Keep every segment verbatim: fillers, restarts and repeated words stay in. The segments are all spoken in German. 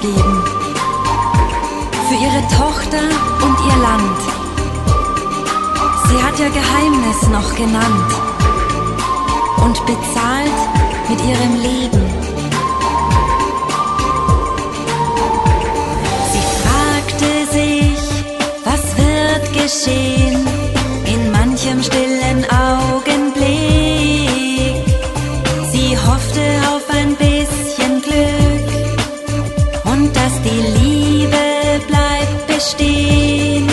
gegeben. Für ihre Tochter und ihr Land. Sie hat ihr Geheimnis noch genannt und bezahlt mit ihrem Leben. Sie fragte sich, was wird geschehen in manchem stillen Augenblick. Sie hoffte auf ein bisschen Glück und dass die Liebe bleibt bestehen.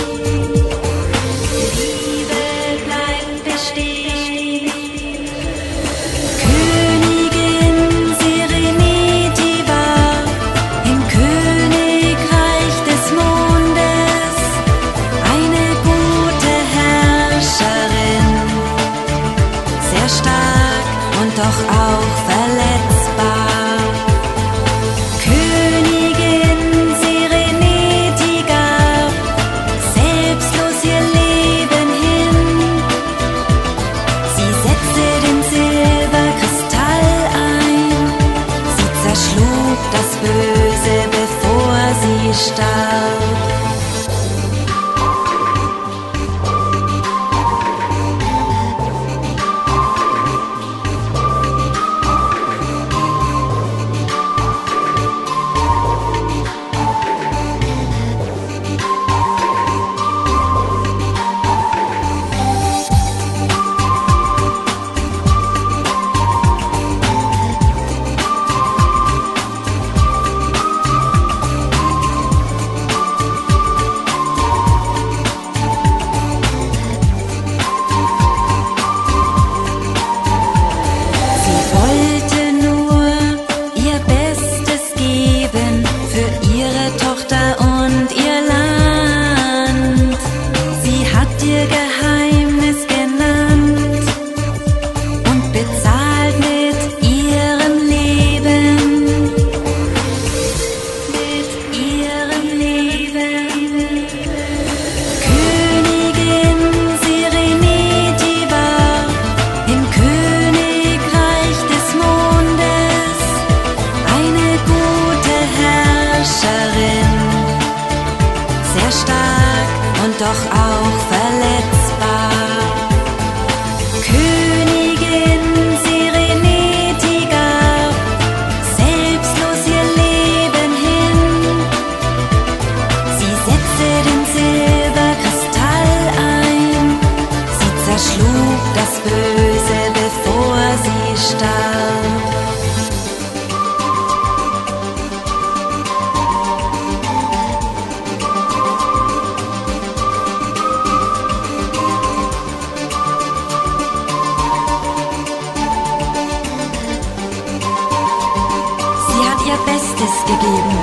Gegeben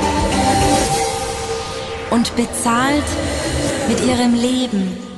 und bezahlt mit ihrem Leben.